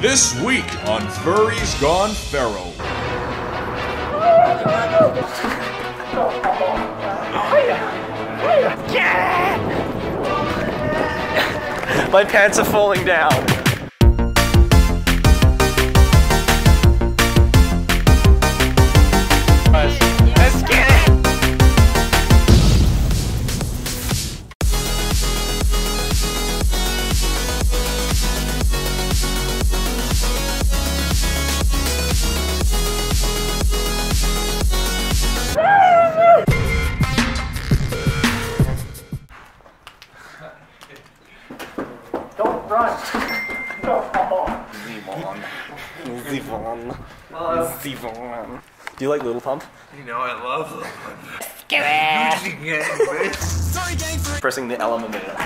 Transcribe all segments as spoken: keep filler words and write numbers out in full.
This week on Furries Gone Feral. My pants are falling down. Let's get Zivon. Zivon. Do you like Little Pump? You know I love Little Pump. Pressing the element in it.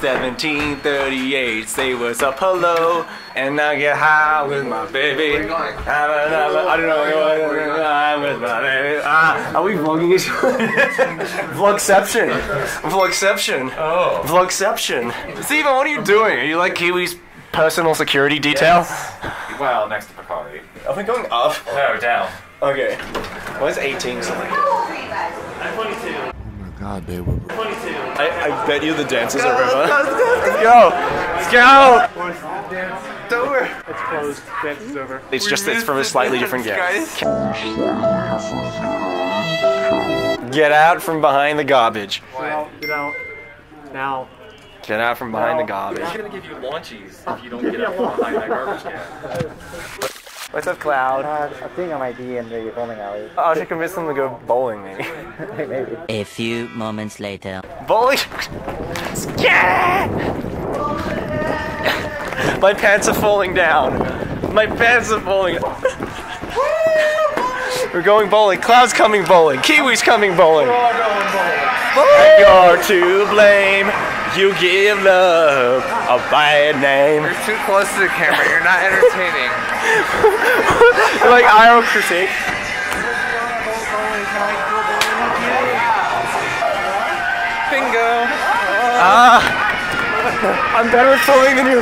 seventeen thirty-eight, say what's up, hello. And I get high with my baby. Where are you going? I don't know. I'm with my baby. Ah, are we vlogging each other? Vlogception. Vlogception. Oh. Vlogception. Zivon, what are you doing? Are you like Kiwi's personal security detail? Yes. Well, next to Picari. Are we going up? No, down. Okay. Where's eighteen something? How old are you guys? I'm twenty-two. Oh my god, babe. We're twenty-two. I, I bet you the dancers are river. Let's go, let's go! Let's go! Where's the dance? It's over. It's closed. Dance is over. It's just, it's from a slightly different gang. Get out from behind the garbage. What? Get out. Now. Get out from behind no, the garbage. I'm going to give you launchies if you don't get out from behind that garbage can. What's up, Cloud? Uh, I think I might be in the bowling alley. Oh, I should convince them to go bowling, maybe. Maybe. A few moments later. Bowling! My pants are falling down. My pants are falling down. We're going bowling. Cloud's coming bowling. Kiwi's coming bowling. We're all going bowling. You're to blame. You give love a bad name. You're too close to the camera. You're not entertaining. Like I R L critique. Bingo. Ah, uh, I'm better at filming than you.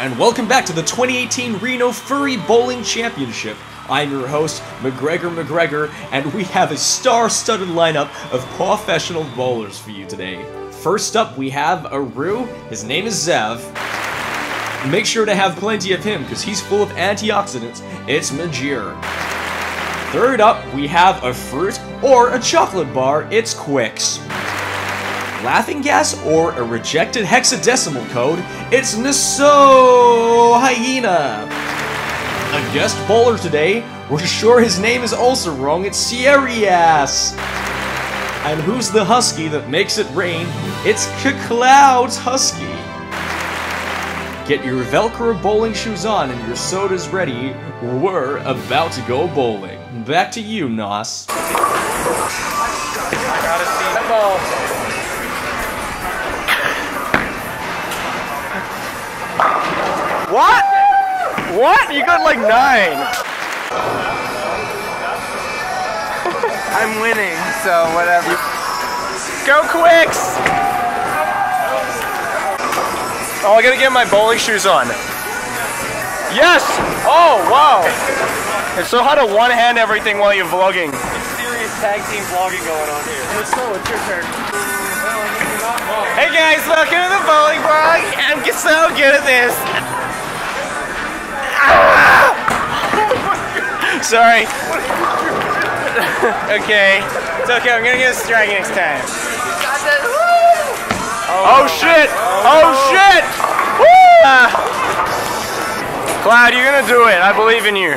And welcome back to the twenty eighteen Reno Furry Bowling Championship. I'm your host, McGregor McGregor, and we have a star-studded lineup of professional bowlers for you today. First up, we have Aru. His name is Zev. Make sure to have plenty of him, because he's full of antioxidants. It's Majira. Third up, we have a fruit or a chocolate bar. It's Quix. Laughing gas or a rejected hexadecimal code, it's Nos Hyena. A guest bowler today, we're sure his name is also wrong, it's Sierra. And who's the husky that makes it rain? It's K'Cloud Husky. Get your Velcro bowling shoes on and your sodas ready, we're about to go bowling. Back to you, Nos. I gotta see that ball. What? What? You got like nine. I'm winning, so whatever. Go Quix! Oh, I gotta get my bowling shoes on. Yes! Oh, wow! It's so hard to one-hand everything while you're vlogging. It's serious tag team vlogging going on here. Let's go, it's your turn. Hey guys, welcome to the bowling vlog. I'm so good at this. Ah! Sorry. Okay, it's okay. I'm gonna get a strike next time. Oh, oh shit! Oh shit! Woo! Uh, Cloud, you're gonna do it. I believe in you.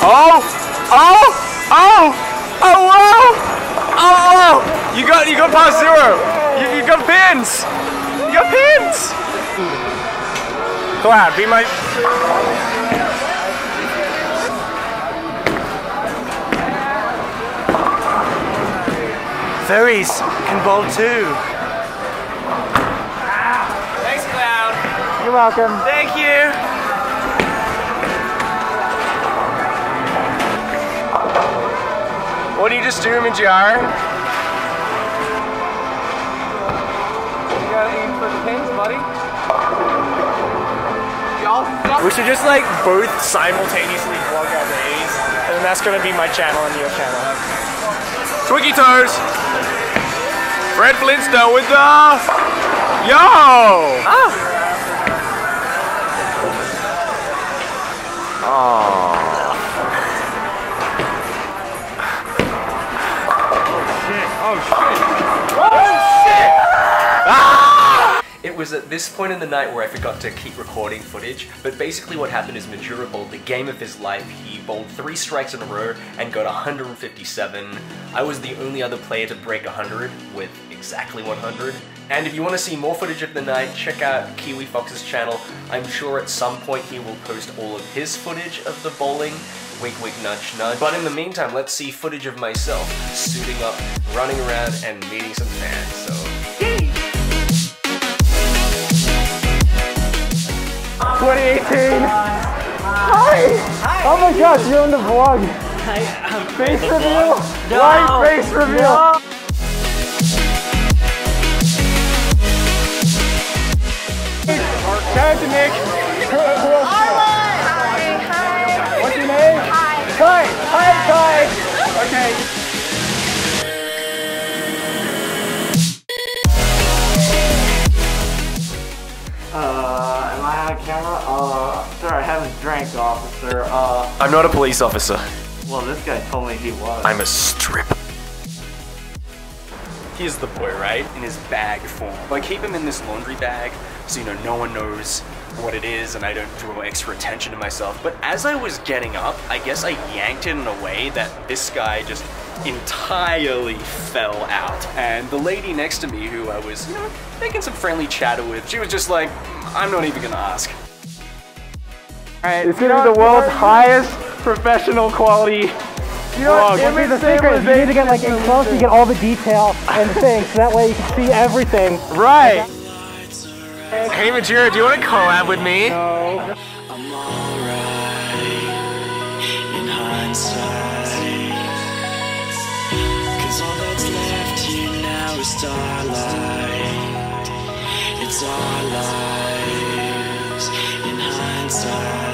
Oh! Oh! Oh! Oh wow! Oh, oh! You got you got past zero. You, you got pins. You got pins. Cloud, be my. Furries can bowl too. Wow. Thanks, Cloud. You're welcome. Thank you. What do you just do, Majira? You gotta aim for the pins, buddy. Y'all suck. We should just like both simultaneously vlog our days, and then that's gonna be my channel and your channel. Twiggy Toes! Fred Flintstone with the... Yo! Ah! Aww. It was at this point in the night where I forgot to keep recording footage, but basically what happened is Majira bowled the game of his life. He bowled three strikes in a row and got one hundred fifty-seven. I was the only other player to break one hundred with exactly one hundred. And if you want to see more footage of the night, check out Kiwi Fox's channel. I'm sure at some point he will post all of his footage of the bowling. Wink, wink, nudge, nudge. But in the meantime, let's see footage of myself suiting up, running around, and meeting some fans, so... twenty eighteen! Hi! Hi! Oh my gosh, you're in the vlog! I am. Face reveal! No. Live face reveal! No. Shout out to Nick! Who else? Hi! Hi! What's your name? Hi! Kai! Hi, Kai! Okay. Drank officer, uh... I'm not a police officer. Well, this guy told me he was. I'm a stripper. He's the boy, right? In his bag form. I keep him in this laundry bag, so, you know, no one knows what it is, and I don't draw extra attention to myself. But as I was getting up, I guess I yanked it in a way that this guy just entirely fell out. And the lady next to me, who I was, you know, making some friendly chatter with, she was just like, I'm not even gonna ask. Right. It's gonna be the world's highest professional quality vlog. What is the secret? You need to get like in close, you get all the detail and things, so that way you can see everything. Right. Okay. Hey Majira, do you want to collab with me? No. I'm alright in hindsight, 'cause all that's left here now is starlight. It's our lives in hindsight.